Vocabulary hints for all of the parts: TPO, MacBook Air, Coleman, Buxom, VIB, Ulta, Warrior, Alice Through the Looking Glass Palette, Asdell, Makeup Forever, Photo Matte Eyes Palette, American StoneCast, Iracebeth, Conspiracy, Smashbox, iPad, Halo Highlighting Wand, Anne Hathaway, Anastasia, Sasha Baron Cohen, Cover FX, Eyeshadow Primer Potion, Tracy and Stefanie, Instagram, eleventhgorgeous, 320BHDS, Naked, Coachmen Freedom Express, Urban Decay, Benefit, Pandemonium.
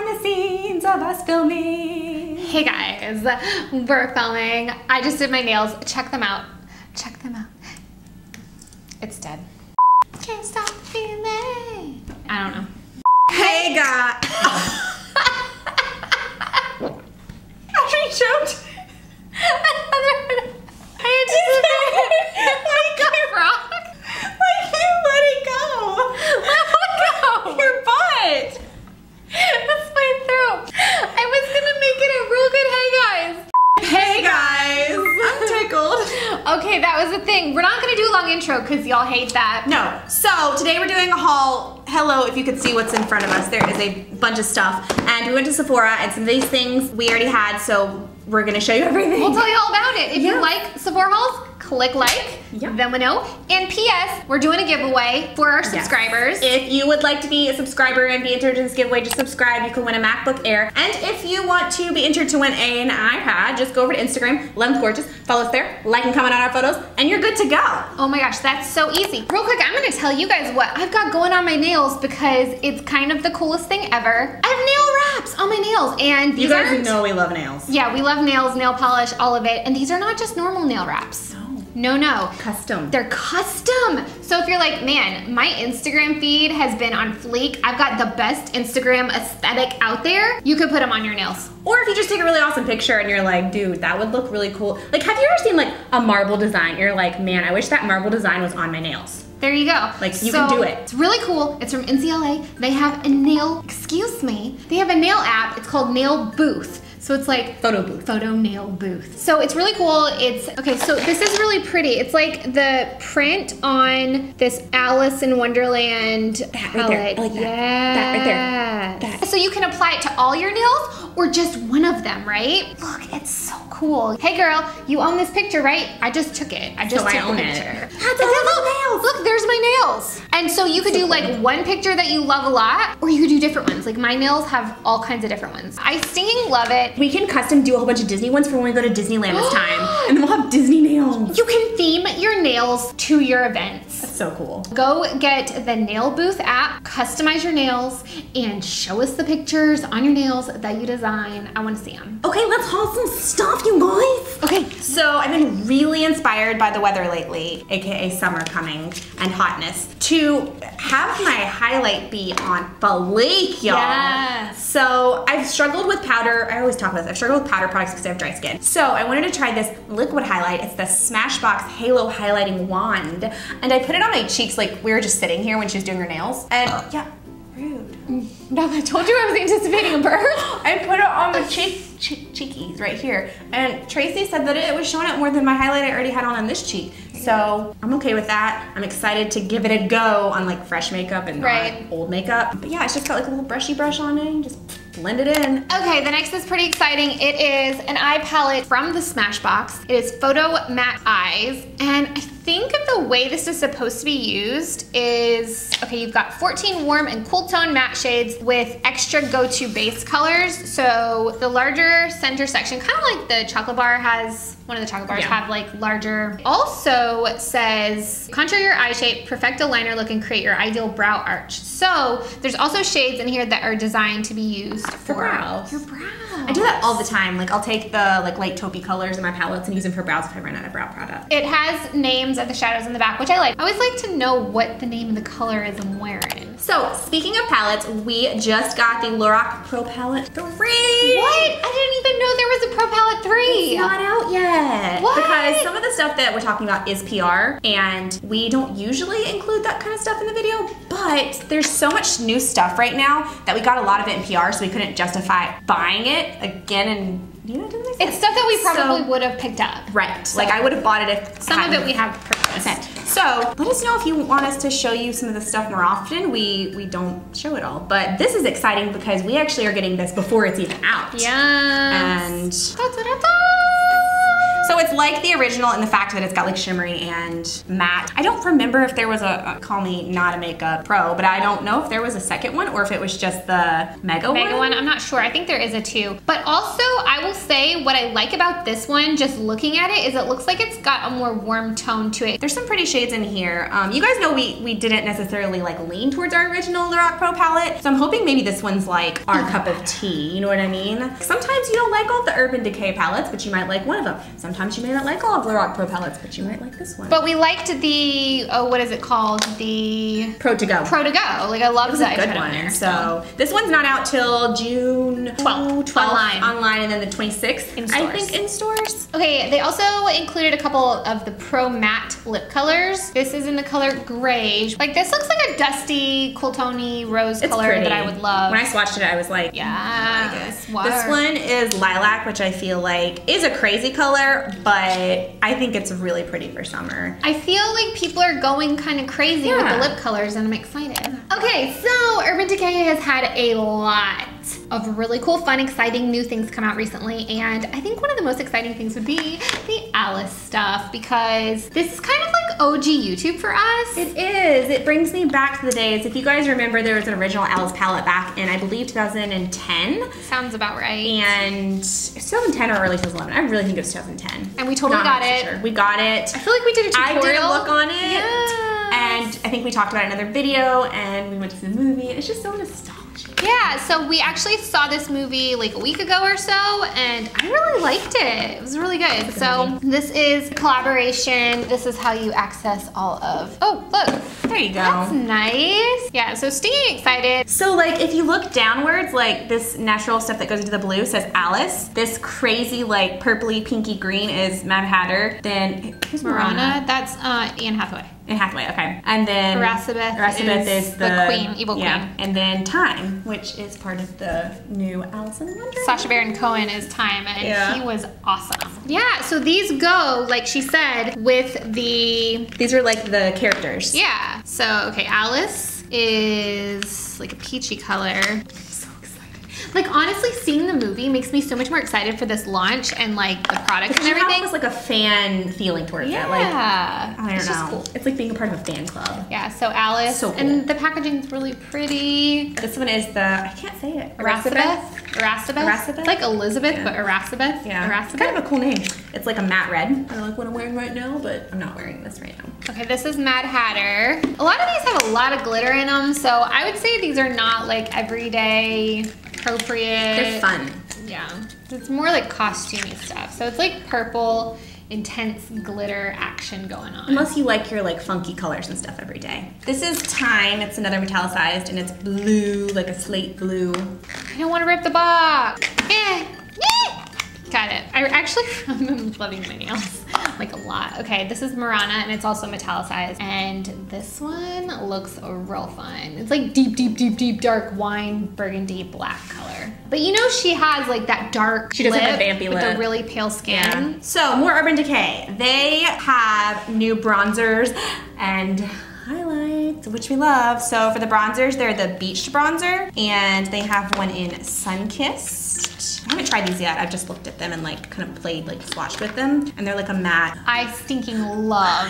behind the scenes of us filming. Hey guys, we're filming. I just did my nails. Check them out. Check them out. It's dead. Can't stop feeling. I don't know. Hey guys. I choked. Okay, that was the thing. We're not gonna do a long intro because y'all hate that. No. So today we're doing a haul. Hello, if you could see what's in front of us, there is a bunch of stuff. And we went to Sephora and some of these things we already had, so we're gonna show you everything. We'll tell you all about it. If you like Sephora hauls, click like, then we know. And PS, we're doing a giveaway for our subscribers. Yes. If you would like to be a subscriber and be entered in this giveaway, just subscribe. You can win a MacBook Air. And if you want to be entered to win an iPad, just go over to Instagram, 11thgorgeous, follow us there, like and comment on our photos, and you're good to go. Oh my gosh, that's so easy. Real quick, I'm gonna tell you guys what I've got going on my nails because it's kind of the coolest thing ever. I have nail wraps on my nails, and these you guys know we love nails. Yeah, we love nails, nail polish, all of it. And these are not just normal nail wraps. No, no. Custom. They're custom. So if you're like, man, my Instagram feed has been on fleek. I've got the best Instagram aesthetic out there. You could put them on your nails. Or if you just take a really awesome picture and you're like, dude, that would look really cool. Like, have you ever seen like a marble design? You're like, man, I wish that marble design was on my nails. There you go. Like, you can do it. It's really cool. It's from NCLA. They have a nail, they have a nail app. It's called Nail Booth. So it's like Photo Booth. Photo Nail Booth. So it's really cool. It's, okay, so this is really pretty. It's like the print on this Alice in Wonderland palette. Right there. I like that. Yeah. That right there. That. So you can apply it to all your nails or just one of them, right? Look, it's so cool. Hey girl, you own this picture, right? I just took it. I just took the picture. That's all nails. Look, there's my nails. And so you could do like one picture that you love a lot, or you could do different ones. Like my nails have all kinds of different ones. I stinging love it. We can custom do a whole bunch of Disney ones for when we go to Disneyland this time. And then we'll have Disney nails. You can theme your nails to your events. That's so cool. Go get the Nail Booth app, customize your nails, and show us the pictures on your nails that you design. I want to see them. Okay, let's haul some stuff, you guys. Okay, so I've been really inspired by the weather lately, AKA summer coming and hotness, to have my highlight be on fleek, y'all. Yes. So I've struggled with powder. I always talk about this. I've struggled with powder products because I have dry skin. So I wanted to try this liquid highlight. It's the Smashbox Halo Highlighting Wand. And I put it on my cheeks like we were just sitting here when she was doing her nails. And yeah, rude. No, I told you I was anticipating a burp. I put it on my cheekies right here. And Tracy said that it was showing up more than my highlight I already had on this cheek. So I'm okay with that. I'm excited to give it a go on like fresh makeup and not old makeup. But yeah, it's just got like a little brushy brush on it and just blend it in. Okay, the next is pretty exciting. It is an eye palette from the Smashbox. It is Photo Matte Eyes. And I think the way this is supposed to be used is, okay, you've got 14 warm and cool tone matte shades with extra go-to base colors. So the larger center section, kind of like the chocolate bar has, one of the chocolate bars have like larger. Also says, contour your eye shape, perfect a liner look, and create your ideal brow arch. So there's also shades in here that are designed to be used for brows. Your brows. I do that all the time. Like I'll take the like light taupey colors in my palettes and use them for brows if I run out of brow product. It has names of the shadows in the back, which I like. I always like to know what the name of the color is I'm wearing. So speaking of palettes, we just got the Lorac Pro Palette 3. What? I didn't even know there was a Pro Palette 3. It's not out yet. What? Because some of the stuff that we're talking about is PR, and we don't usually include that kind of stuff in the video, but there's so much new stuff right now that we got a lot of it in PR, so we couldn't justify buying it again and it's stuff that we probably would have picked up. Right. So, like I would have bought it if some of it we have purchased. So let us know if you want us to show you some of the stuff more often. We don't show it all, but this is exciting because we actually are getting this before it's even out. Yeah. And So it's like the original in the fact that it's got like shimmery and matte. I don't remember if there was a call me not a makeup pro, but I don't know if there was a second one or if it was just the mega one. I'm not sure. I think there is a two. But also I will say what I like about this one, just looking at it, is it looks like it's got a more warm tone to it. There's some pretty shades in here. You guys know we didn't necessarily like lean towards our original Lorac Pro palette. So I'm hoping maybe this one's like our cup of tea. You know what I mean? Sometimes you don't like all the Urban Decay palettes, but you might like one of them. Sometimes you may not like all of Lorac Pro palettes, but you might like this one. But we liked the, oh, what is it called? The Pro To Go. Pro To Go. Like I love that good one. There, so this one's not out till June 12th online, and then the 26th in stores. I think in stores. Okay, they also included a couple of the Pro Matte lip colors. This is in the color Grey. Like this looks like a dusty Coultony rose color that I would love. When I swatched it, I was like, yeah, this one is lilac, which I feel like is a crazy color, but I think it's really pretty for summer. I feel like people are going kind of crazy with the lip colors, and I'm excited. Okay, so Urban Decay has had a lot of really cool, fun, exciting new things come out recently, and I think one of the most exciting things would be the Alice stuff, because this is kind of like OG YouTube for us. It is. It brings me back to the days. If you guys remember, there was an original Alice palette back in, I believe, 2010. Sounds about right. And 2010 or early 2011. I really think it was 2010. And we totally got it. Sure. We got it. I feel like we did a tutorial. I did a look on it. Yeah. And I think we talked about it in another video, and we went to the movie. It's just so nostalgic. Yeah, so we actually saw this movie like a week ago or so, and I really liked it. It was really good. So this is collaboration. This is how you access all of, oh, look. There you go. That's nice. Yeah, so stinking excited. So like if you look downwards, like this natural stuff that goes into the blue says Alice. This crazy like purpley pinky green is Mad Hatter. Then who's Marana? That's Anne Hathaway. Anne Hathaway, okay. And then Rasabeth is the queen, evil queen. And then Time, which is part of the new Alice in Wonderland. Sasha Baron Cohen is Time, and he was awesome. Yeah, so these go, like she said, with the... These are like the characters. Yeah. So, okay, Alice is like a peachy color. Like honestly, seeing the movie makes me so much more excited for this launch and like the products and everything. It's like a fan feeling towards it. Like, I don't know. It's just cool. It's like being a part of a fan club. Yeah. So Alice. So cool. And the packaging's really pretty. This one is the I can't say it. Erasabeth. It's like Elizabeth, but Erasabeth. Yeah. Erasabeth. It's kind of a cool name. It's like a matte red. I like what I'm wearing right now, but I'm not wearing this right now. Okay. This is Mad Hatter. A lot of these have a lot of glitter in them, so I would say these are not like everyday. Appropriate. They're fun. Yeah. It's more like costumey stuff. So it's like purple, intense glitter action going on. Unless you like your like funky colors and stuff every day. This is Time. It's another metallicized and it's blue, like a slate blue. I don't want to rip the box. Eh. Eh. Got it. I actually am loving my nails. Like a lot. Okay, this is Marana and it's also metallicized. And this one looks real fun. It's like deep, deep, deep, deep dark wine, burgundy, black color. But you know she has like that dark She does lip have a vampy with lip. A really pale skin. Yeah. So more Urban Decay. They have new bronzers and highlights, which we love. So for the bronzers, they're the Beach Bronzer and they have one in Sunkissed. I haven't tried these yet. I've just looked at them and like kind of played, like swatched with them. And they're like a matte. I stinking love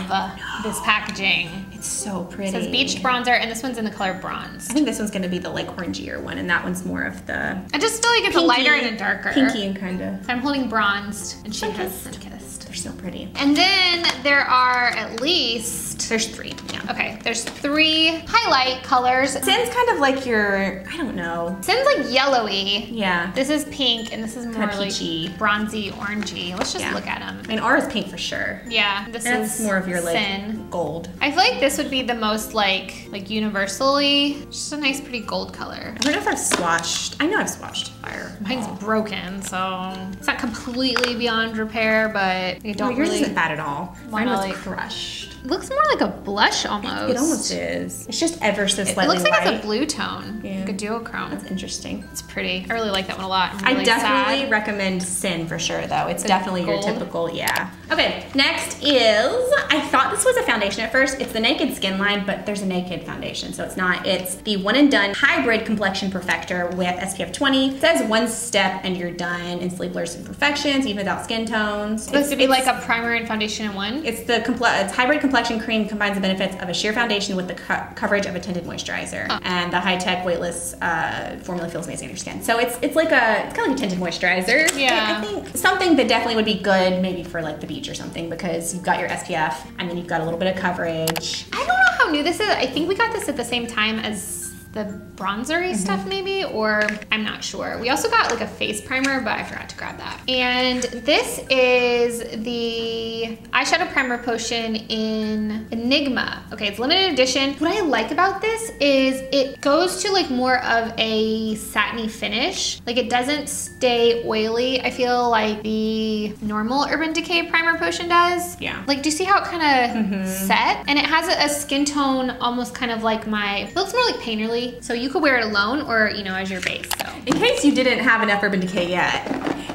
this packaging. It's so pretty. It says Beach Bronzer and this one's in the color bronze. I think this one's gonna be the like orangier one and that one's more of the I just feel like it's pinky, a lighter and a darker. Pinky and kinda. So I'm holding bronzed and she has Sunkissed. They're so pretty. And then there are at least... There's three. Yeah. Okay. There's three highlight colors. Sin's kind of like your... I don't know. Sin's like yellowy. Yeah. This is pink and this is more peachy. Like bronzy, orangey. Let's just look at them. I mean, ours is pink for sure. Yeah. This is more of your like Sin. Gold. I feel like this would be the most like universally... Just a nice pretty gold color. I don't know if I've swatched... I know I've swatched fire. Mine's broken, so... It's not completely beyond repair, but... Yours isn't bad at all. Mine was crushed. Looks more like a blush almost. almost. It almost is. It's just ever so slightly light. It looks like it's a blue tone. Yeah. Like a duochrome. That's interesting. It's pretty. I really like that one a lot. I definitely recommend Sin for sure though. It's definitely your typical, yeah. Okay, next is, I thought this was a foundation at first. It's the Naked Skin line, but there's a Naked foundation, so it's not. It's the One and Done Hybrid Complexion Perfector with SPF 20. It says one step and you're done, and sleepless imperfections, even without skin tones. It's supposed to be like a primer and foundation in one? It's the hybrid complexion cream combines the benefits of a sheer foundation with the coverage of a tinted moisturizer. Oh. And the high-tech, weightless formula feels amazing on your skin. So it's like a, it's kind of like a tinted moisturizer. Yeah. I think something that definitely would be good maybe for like the beach or something, because you've got your SPF and then you've got a little bit of coverage. I don't know how new this is. I think we got this at the same time as the bronzery stuff maybe, or I'm not sure. We also got like a face primer, but I forgot to grab that. And this is the Eyeshadow Primer Potion in Enigma. Okay, it's limited edition. What I like about this is it goes to like more of a satiny finish. Like it doesn't stay oily, I feel like the normal Urban Decay Primer Potion does. Yeah. Like, do you see how it kind of set? And it has a skin tone almost kind of like my, it looks more like painterly. So you could wear it alone or, you know, as your base. So. In case you didn't have enough Urban Decay yet,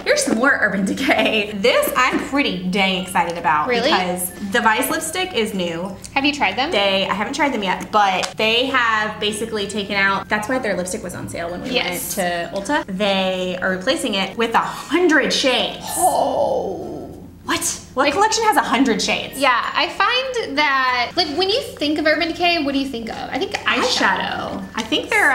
here's some more Urban Decay. This I'm pretty dang excited about. Really? Because the Vice lipstick is new. Have you tried them? I haven't tried them yet, but they have basically taken out, that's why their lipstick was on sale when we went to Ulta. They are replacing it with 100 shades. Oh. What? What collection has 100 shades? Yeah, I find that, like, when you think of Urban Decay, what do you think of? I think eyeshadow. I think they're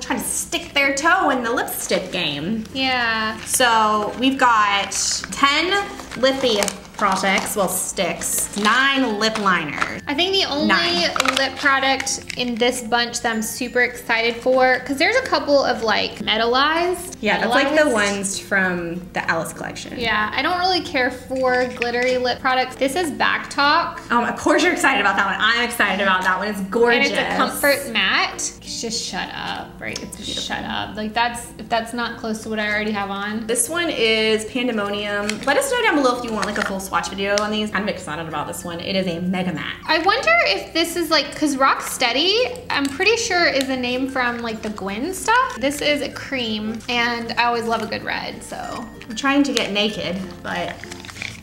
trying to stick their toe in the lipstick game. Yeah. So we've got 10 lippy products, well, sticks, 9 lip liners. I think the only lip product in this bunch that I'm super excited for, because there's a couple of like metalized. Yeah, that's like the ones from the Alice collection. Yeah, I don't really care for glittery lip products. This is Backtalk. Of course you're excited about that one. I'm excited about that one. It's gorgeous. And it's a comfort matte. It's just shut up, right? It's beautiful. Shut up. Like that's not close to what I already have on. This one is Pandemonium. Let us know down below if you want like a full swatch video on these. I'm excited about this one. It is a mega matte. I wonder if this is like, cause Rock Steady, I'm pretty sure is a name from like the Gwen stuff. This is a cream and I always love a good red, so. I'm trying to get Naked, but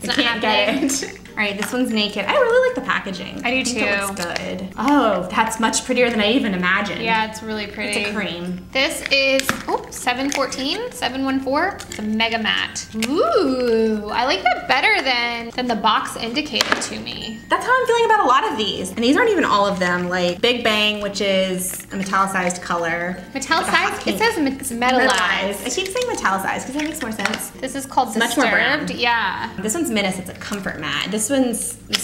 I can't get it. All right, this one's Naked. I really like the packaging. I do too. It looks good. Oh, that's much prettier than I even imagined. Yeah, it's really pretty. It's a cream. This is 714. It's a mega matte. Ooh, I like that better than the box indicated to me. That's how I'm feeling about a lot of these. And these aren't even all of them. Like Big Bang, which is a metallicized color. Metallicized? It says metallized. I keep saying metallicized because that makes more sense. This is called Disturbed. Much more brown. Yeah. This one's Menace. It's a comfort matte. This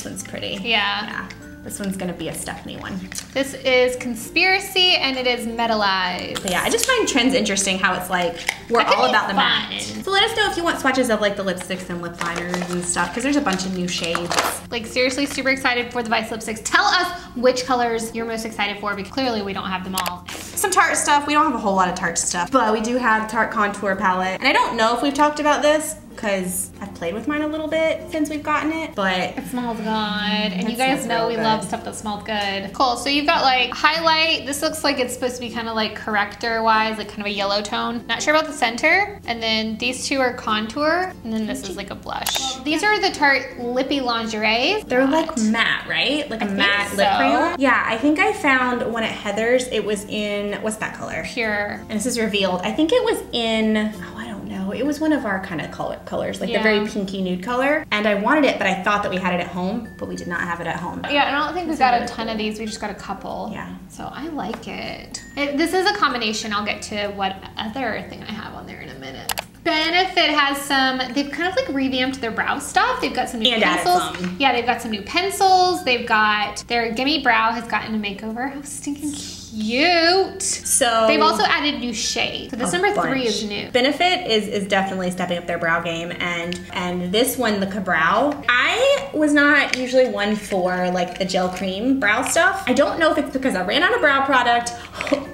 one's pretty. Yeah. This one's gonna be a Stephanie one. This is Conspiracy and it is metallized. But yeah, I just find trends interesting how it's like, we're all about the matte. So let us know if you want swatches of like the lipsticks and lip liners and stuff, because there's a bunch of new shades. Like seriously, super excited for the Vice lipsticks. Tell us which colors you're most excited for, because clearly we don't have them all. Some Tarte stuff, we don't have a whole lot of Tarte stuff, but we do have Tarte Contour Palette. And I don't know if we've talked about this, because I've played with mine a little bit since we've gotten it, but it smells good. And you guys know we love stuff that smells good. Cool, so you've got like highlight. This looks like it's supposed to be kind of like corrector-wise, like kind of a yellow tone. Not sure about the center. And then these two are contour. And then this is like a blush. These are the Tarte Lippy Lingerie. They're like matte, right? Like a matte lip crayon. Yeah, I think I found one at Heather's. It was in, what's that color? Pure. And this is Revealed. I think it was in, oh, I don't know. It was one of our kind of colors, like the very pinky nude color. And I wanted it, but I thought that we had it at home, but we did not have it at home. Yeah, I don't think we got a ton of these. We just got a couple. Yeah. So I like it. This is a combination. I'll get to what other thing I have on there in a minute. Benefit has some, they've kind of like revamped their brow stuff. They've got some new pencils. Yeah, they've got some new pencils. They've got, their Gimme Brow has gotten a makeover. How stinking cute. So they've also added new shades. So this number 3 is new. Benefit is definitely stepping up their brow game, and this one, the Cabrow. I was not usually one for like the gel cream brow stuff. I don't know if it's because I ran out of brow product,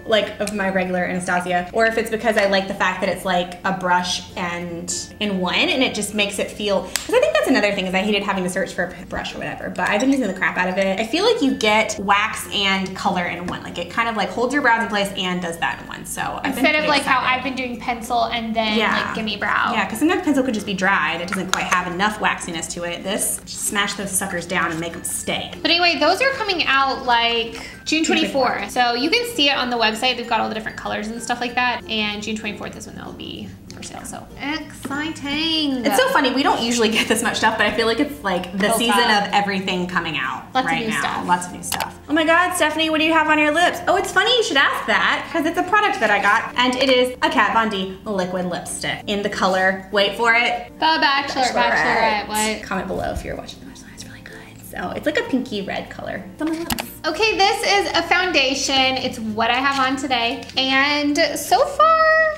like of my regular Anastasia, or if it's because I like the fact that it's like a brush and in one, and it just makes it feel, because I think that's that's another thing, is I hated having to search for a brush or whatever, but I've been using the crap out of it. I feel like you get wax and color in one. Like it kind of like holds your brows in place and does that in one. So instead of like how I've been doing pencil and then like gimme brow. Yeah, because sometimes pencil could just be dried. It doesn't quite have enough waxiness to it. This, just smash those suckers down and make them stay. But anyway, those are coming out like June 24th. So you can see it on the website. They've got all the different colors and stuff like that. And June 24th is when they'll be for sale, so exciting. It's so funny, we don't usually get this much stuff, but I feel like it's like the season of everything coming out right now. Lots of new stuff. Oh my God, Stephanie, what do you have on your lips? Oh, it's funny you should ask that, because it's a product that I got, and it is a Kat Von D liquid lipstick in the color, wait for it, The Bachelor, Bachelorette. What? Comment below if you're watching the Bachelor. It's really good. So it's like a pinky red color. It's on my lips. Okay, this is a foundation. It's what I have on today, and so far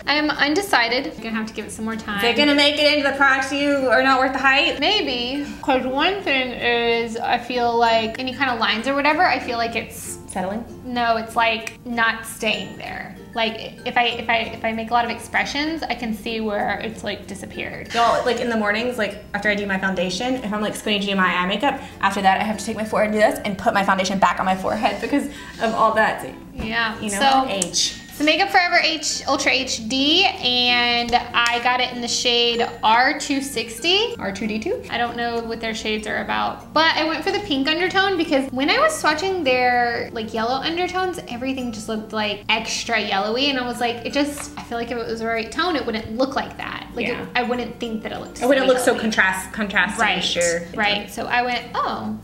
I'm undecided. I'm gonna have to give it some more time. They're gonna make it into the products you are not worth the hype? Maybe, because one thing is I feel like any kind of lines or whatever, I feel like it's settling. No, it's like not staying there. Like if I make a lot of expressions, I can see where it's like disappeared. Y'all, like in the mornings, like after I do my foundation, if I'm like squinty doing my eye makeup, after that I have to take my forehead and do this and put my foundation back on my forehead because of all that. Yeah. You know, so, the Makeup Forever Ultra HD, and I got it in the shade R260. R2D2? I don't know what their shades are about, but I went for the pink undertone because when I was swatching their like yellow undertones, everything just looked like extra yellowy, and I was like, it just, I feel like if it was the right tone, it wouldn't look like that. Like yeah. I wouldn't think that it looked so it wouldn't look yellowy. So contrasting. Right, sure. Right, so I went, oh.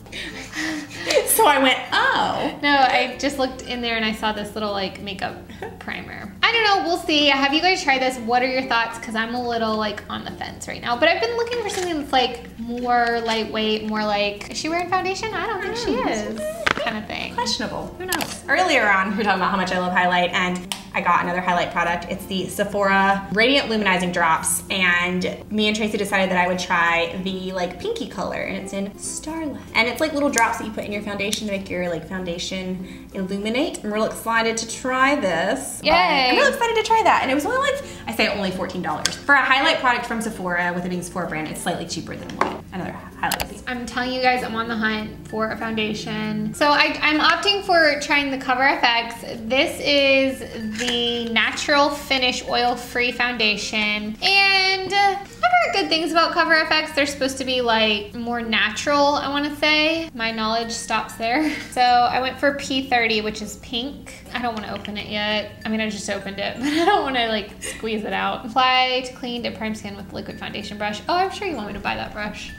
No, I just looked in there and I saw this little like makeup primer. I don't know, we'll see. Have you guys tried this? What are your thoughts? Because I'm a little like on the fence right now, but I've been looking for something that's like more lightweight, more like, is she wearing foundation? I don't think she is, kind of thing. Questionable, who knows? Earlier on, we were talking about how much I love highlight, and I got another highlight product. It's the Sephora Radiant Luminizing Drops, and me and Tracy decided that I would try the like pinky color, and it's in Starlight. And it's like little drops that you put in your foundation to make your like foundation illuminate. I'm real excited to try this. Yay! I'm real excited to try that. And it was only like, I say only $14. For a highlight product from Sephora, with it being Sephora brand, it's slightly cheaper than what another highlight is. I'm telling you guys, I'm on the hunt for a foundation. So I'm opting for trying the Cover FX. This is the Natural Finish Oil-Free Foundation, and I've heard good things about Cover FX. They're supposed to be like more natural, I wanna say. My knowledge stops there. So I went for P30, which is pink. I don't wanna open it yet. I mean, I just opened it, but I don't wanna like squeeze it out. Apply to clean to prime skin with liquid foundation brush. Oh, I'm sure you want me to buy that brush.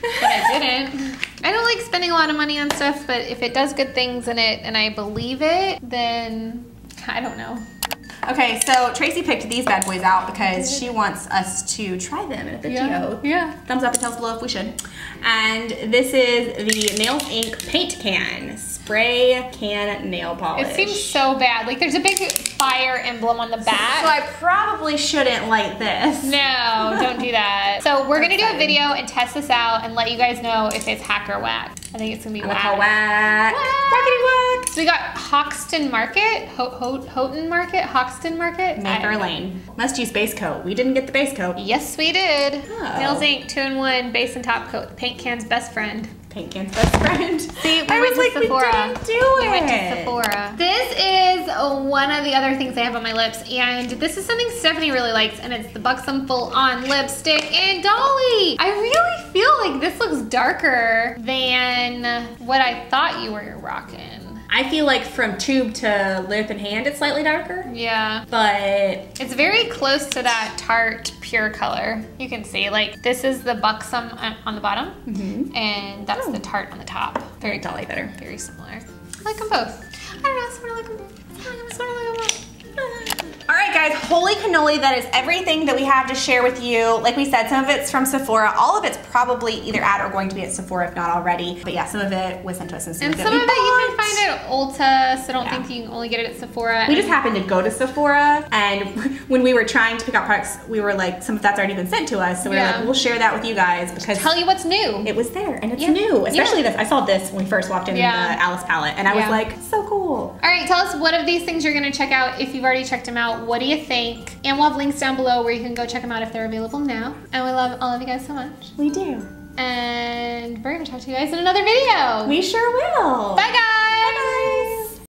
But I didn't. I don't like spending a lot of money on stuff, but if it does good things in it and I believe it, then I don't know. Okay, so Tracy picked these bad boys out because she wants us to try them in a video. Yeah, yeah. Thumbs up and tell us below if we should. And this is the Nail Ink Paint Can. Spray can nail polish. It seems so bad. Like there's a big fire emblem on the back. So I probably shouldn't light this. No, don't do that. So we're gonna do a video and test this out and let you guys know if it's hack or whack. I think it's gonna be whack. I'm gonna call whack. Whack. Whack. So we got Hoxton Market, Hoxton Market. Maker Lane. Must use base coat. We didn't get the base coat. Yes, we did. Oh. Nails Ink 2-in-1 base and top coat. Paint can's best friend. Pink Can's best friend. See, I was like, we went to Sephora. This is one of the other things I have on my lips, and this is something Stephanie really likes, and it's the Buxom Full On Lipstick in Dolly. I really feel like this looks darker than what I thought you were rocking. I feel like from tube to lip and hand, it's slightly darker. Yeah. But it's very close to that Tarte pure color. You can see, like, this is the Buxom on the bottom, and that's the Tarte on the top. Very Dolly better. Very similar. I like them both. I don't know, I sort of like them both. I sort of like them both. All right, guys, holy cannoli, that is everything that we have to share with you. Like we said, some of it's from Sephora. All of it's probably either at or going to be at Sephora, if not already. But yeah, some of it was sent to us. And some of it you can find at Ulta, so don't think you can only get it at Sephora. We just happened to go to Sephora, and when we were trying to pick out products, we were like, some of that's already been sent to us. So we were like, we'll share that with you guys. Because tell you what's new. It was there, and it's new. Especially this. I saw this when we first walked in the Alice palette, and I was like, so cool. All right, tell us what of these things you're going to check out if you've already checked them out. What do you think? And we'll have links down below where you can go check them out if they're available now. And we love all of you guys so much. We do. and we're gonna talk to you guys in another video. We sure will. Bye guys.